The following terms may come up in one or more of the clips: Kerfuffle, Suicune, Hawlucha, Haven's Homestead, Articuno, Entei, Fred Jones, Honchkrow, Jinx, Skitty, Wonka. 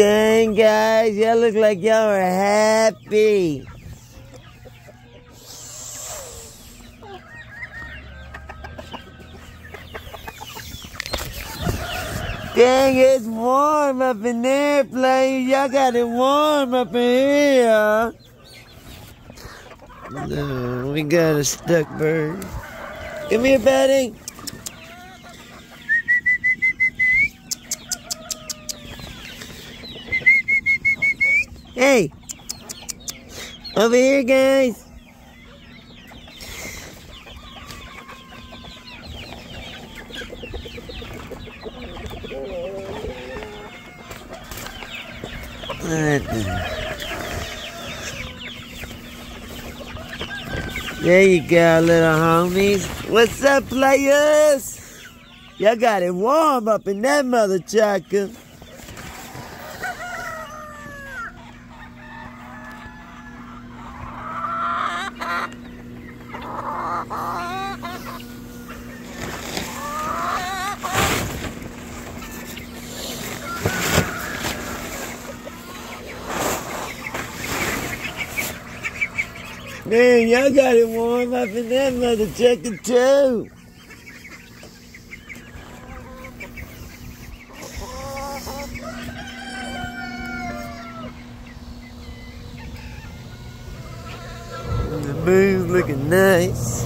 dang, guys, y'all look like y'all are happy. Dang, it's warm up in there, playing. Y'all got it warm up in here. No, we got a stuck bird. Come here, Betty. Hey, over here, guys. There you go, little homies. What's up, players? Y'all got it warm up in that mother chucker. Man, y'all got it warm up in that mother chucker too. And the moon's looking nice.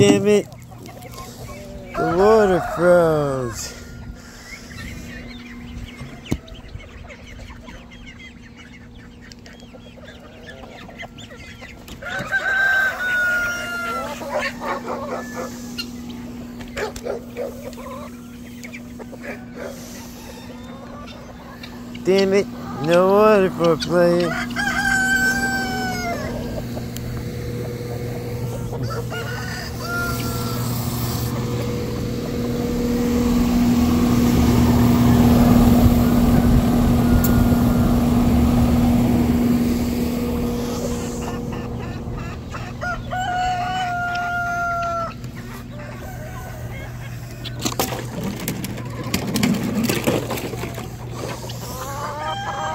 Damn it, the water froze. Damn it, no water for a player.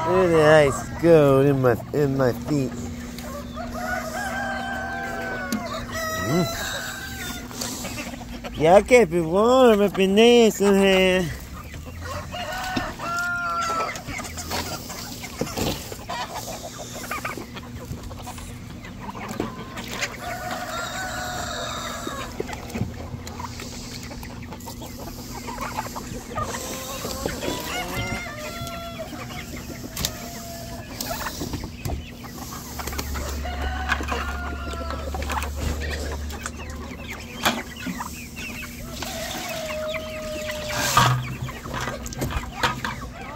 Where the ice goes in my feet. Y'all kept it warm up in there somehow.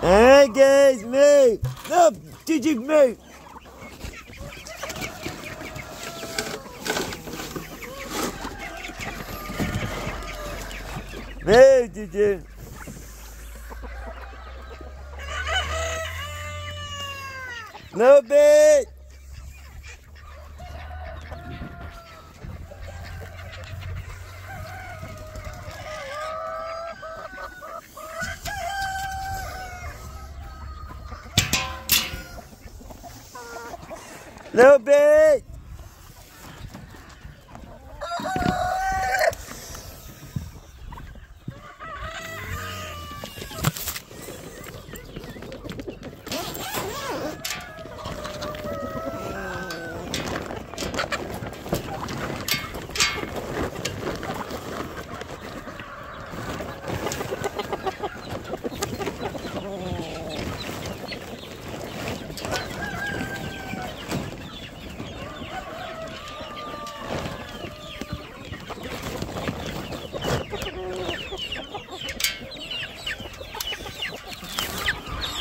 Alright, guys, move! No, did you move? Move, did you? Little bit! Little bit.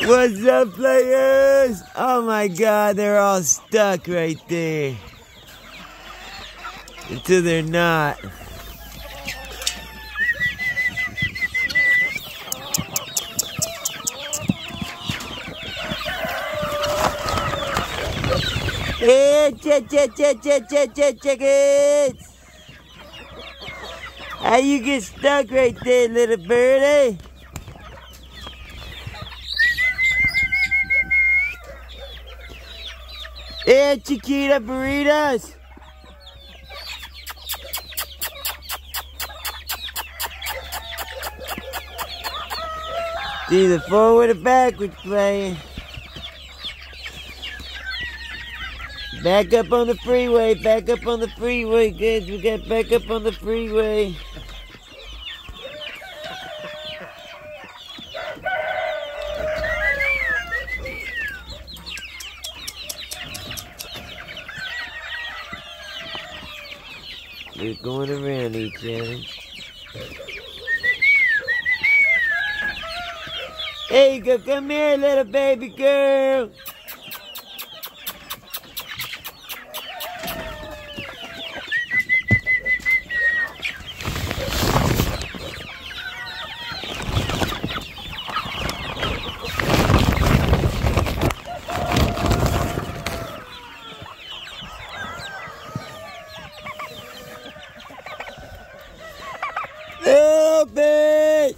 What's up, players? Oh my god, they're all stuck right there. Until they're not. Chickens! How you get stuck right there, little birdie? Yeah, Chiquita burritos. See the forward or backwards playing. Back up on the freeway, back up on the freeway, guys. We got back up on the freeway. We're going around each other. There you go, come here, little baby girl. Little bit.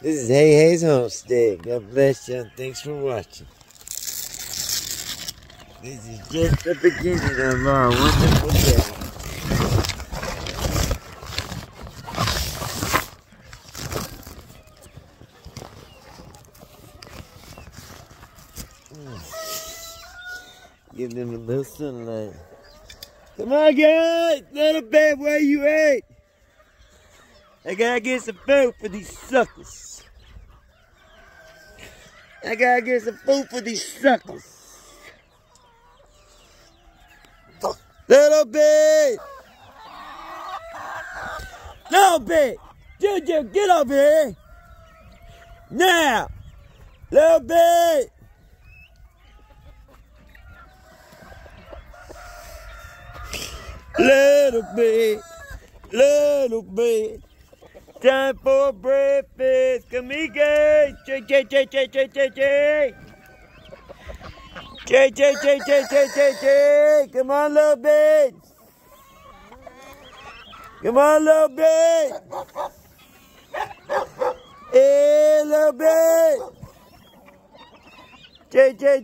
This is Haven's Homestead. God bless you and thanks for watching. This is just the beginning of our wonderful day. Give them a little sunlight. Come on, guys! Little bit where you at? I gotta get some food for these suckers. I gotta get some food for these suckers. Little bit! Little bit! Juju, get over here! Now! Little bit! Little bit! Little bit! Time for breakfast! Come here, guys! Jay, come on, little bit. Come on, little bit. Hey, little bit. Jay, hey,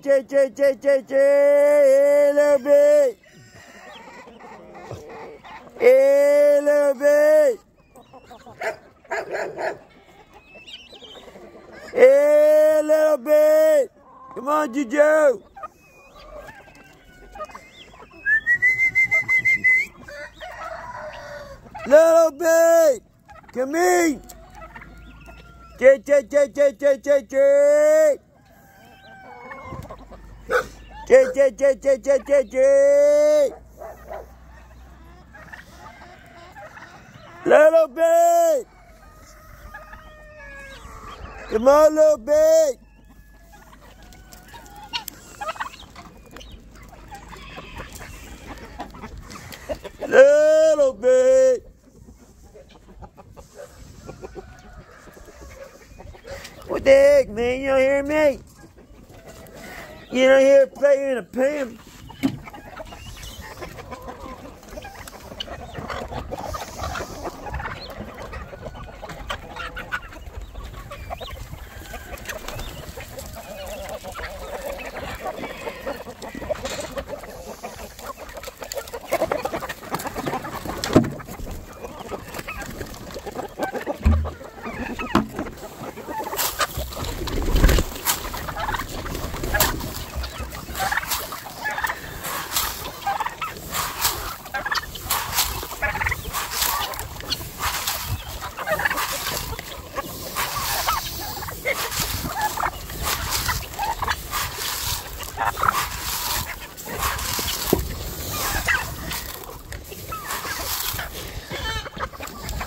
little bit. Hey, little bit. Hey, little bit. Come on, Juju. Little bit, come in. Little bit, come on, little bit. Little bit. What the heck, man? You don't hear me? You don't hear a player in a pan?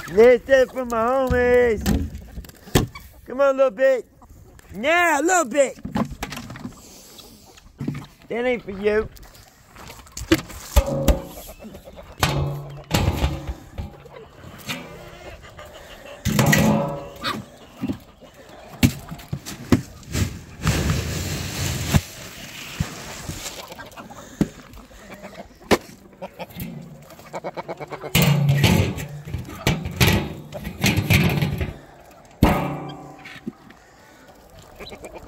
That's it for my homies. Come Come on, a little bit. Now, a little bit. That ain't for you.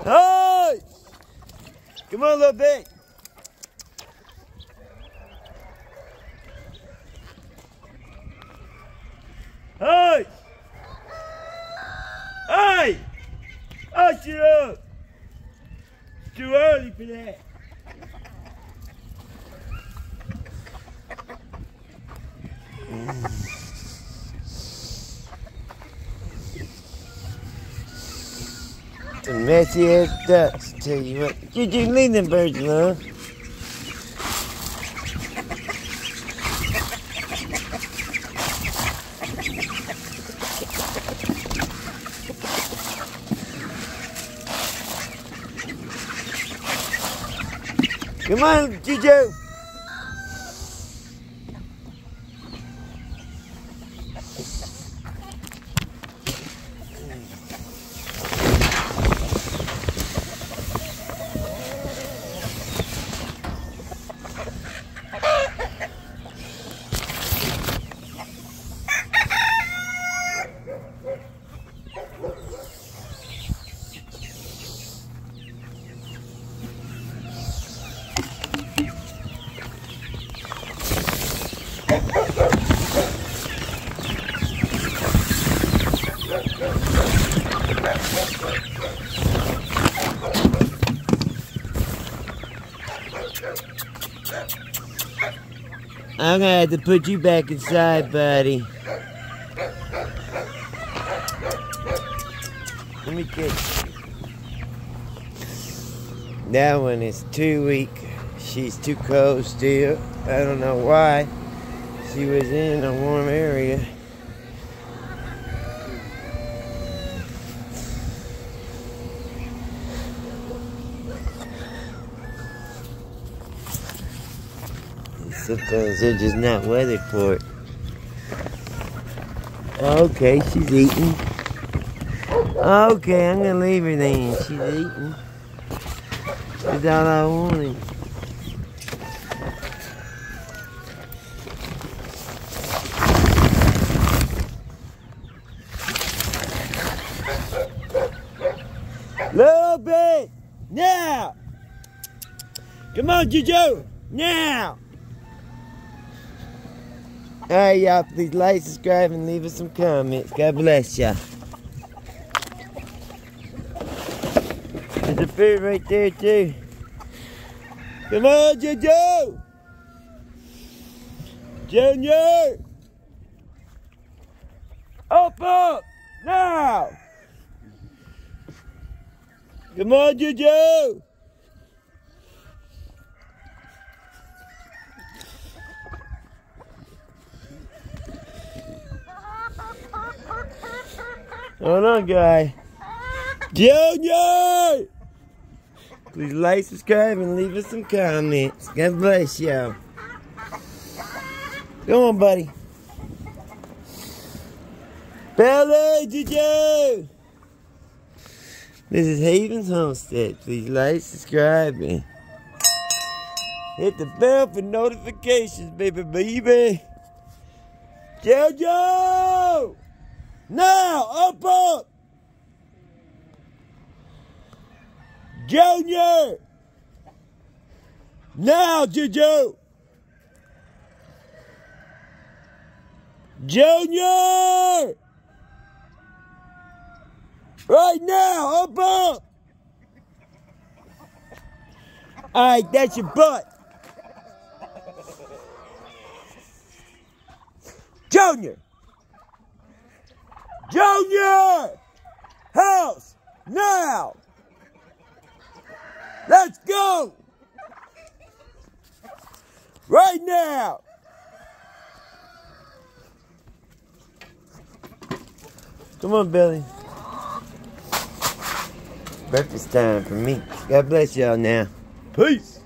Hey! Come on, little bit. Hey! Hey! Oh, shut up! It's too early for that. The messy ass ducks, tell you what. Did you leave them birds alone? Come on, Juju. I'm gonna have to put you back inside, buddy. Let me get you. That one is too weak. She's too cold still. I don't know why. She was in a warm area. Sometimes they're just not weathered for it. Okay, she's eating. Okay, I'm gonna leave her then. She's eating. That's all I wanted. Little bit! Now! Come on, Juju! Now! Alright, y'all, please like, subscribe, and leave us some comments. God bless y'all. There's a food right there, too. Come on, Juju! Junior! Up! Now! Come on, Juju! Hold on, guy. Junior! Please like, subscribe, and leave us some comments. God bless y'all. Come on, buddy. Belly, Juju! This is Haven's Homestead. Please like, subscribe, and hit the bell for notifications, baby. Jojo! Now, up! Junior! Now, Juju! Junior! Right now, up! Alright, that's your butt! Junior! Junior! House! Now! Let's go! Right now! Come on, Billy. breakfast time for me. God bless y'all now. Peace.